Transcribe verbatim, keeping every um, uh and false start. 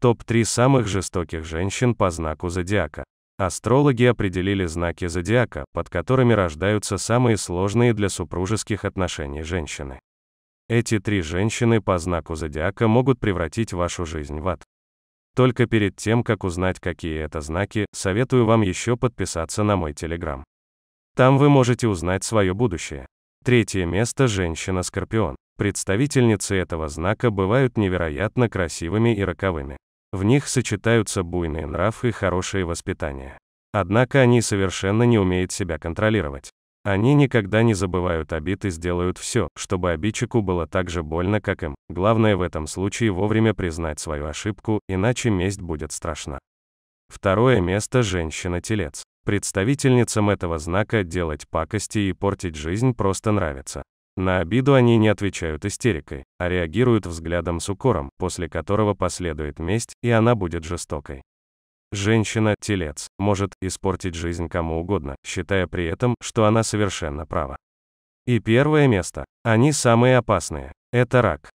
топ три самых жестоких женщин по знаку зодиака. Астрологи определили знаки зодиака, под которыми рождаются самые сложные для супружеских отношений женщины. Эти три женщины по знаку зодиака могут превратить вашу жизнь в ад. Только перед тем, как узнать, какие это знаки, советую вам еще подписаться на мой Телеграм. Там вы можете узнать свое будущее. Третье место — женщина Скорпион. Представительницы этого знака бывают невероятно красивыми и роковыми. В них сочетаются буйный нрав и хорошее воспитание. Однако они совершенно не умеют себя контролировать. Они никогда не забывают обид и сделают все, чтобы обидчику было так же больно, как им. Главное в этом случае вовремя признать свою ошибку, иначе месть будет страшна. Второе место — женщина-телец. Представительницам этого знака делать пакости и портить жизнь просто нравится. На обиду они не отвечают истерикой, а реагируют взглядом с укором, после которого последует месть, и она будет жестокой. Женщина-телец может испортить жизнь кому угодно, считая при этом, что она совершенно права. И первое место. Они самые опасные. Это рак.